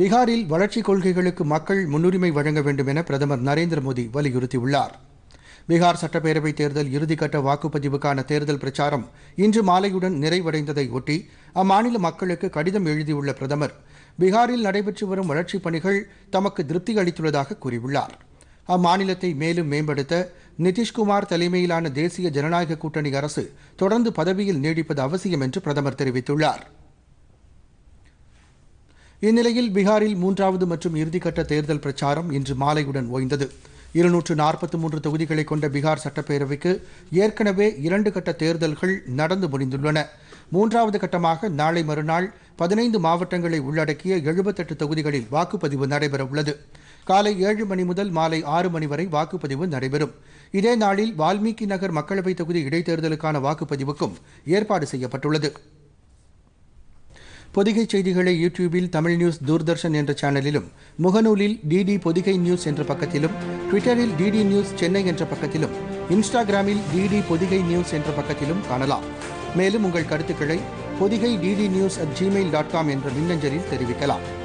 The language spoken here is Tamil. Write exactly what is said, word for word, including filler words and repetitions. பீகாரில் வளர்ச்சிக் கொள்கைகளுக்கு மக்கள் முன்னுரிமை வழங்க வேண்டும் என பிரதமர் நரேந்திர மோடி வலியுறுத்தியுள்ளார். பீகார் சட்டப்பேரவைத் தேர்தல் இறுதிக்கட்ட வாக்குப்பதிவுக்கான தேர்தல் பிரச்சாரம் இன்று மாலையுடன் நிறைவடைந்ததை ஒட்டி அம்மாநில மக்களுக்கு கடிதம் எழுதியுள்ள பிரதமர், பீகாரில் நடைபெற்று வரும் வளர்ச்சிப் பணிகள் தமக்கு திருப்தி அளித்துள்ளதாக கூறியுள்ளார். அம்மாநிலத்தை மேலும் மேம்படுத்த நிதிஷ்குமார் தலைமையிலான தேசிய ஜனநாயக கூட்டணி அரசு தொடர்ந்து பதவியில் நீடிப்பது அவசியம் என்று பிரதமர் தெரிவித்துள்ளார். இந்நிலையில் பீகாரில் மூன்றாவது மற்றும் இறுதிக்கட்ட தேர்தல் பிரச்சாரம் இன்று மாலையுடன் ஓய்ந்தது. இருநூற்று நாற்பத்தி மூன்று தொகுதிகளை கொண்ட பீகார் சட்டப்பேரவைக்கு ஏற்கனவே இரண்டு கட்ட தேர்தல்கள் நடந்து முடிந்துள்ளன. மூன்றாவது கட்டமாக நாளை மறுநாள் பதினைந்து மாவட்டங்களை உள்ளடக்கிய எழுபத்தெட்டு தொகுதிகளில் வாக்குப்பதிவு நடைபெறவுள்ளது. காலை ஏழு மணி முதல் மாலை ஆறு மணி வரை வாக்குப்பதிவு நடைபெறும். இதே நாளில் வால்மீகி நகர் மக்களவைத் தொகுதி இடைத்தேர்தலுக்கான வாக்குப்பதிவுக்கும் ஏற்பாடு செய்யப்பட்டுள்ளது. பொதிகை செய்திகளை யூடியூபில் தமிழ் நியூஸ் தூர்தர்ஷன் என்ற சேனலிலும், முகநூலில் டிடி பொதிகை நியூஸ் என்ற பக்கத்திலும், ட்விட்டரில் டிடி நியூஸ் சென்னை என்ற பக்கத்திலும், இன்ஸ்டாகிராமில் டிடி பொதிகை நியூஸ் என்ற பக்கத்திலும் காணலாம். மேலும் உங்கள் கருத்துக்களை Podhigai DD news at Gmail dot com என்ற மின்னஞ்சலில் தெரிவிக்கலாம்.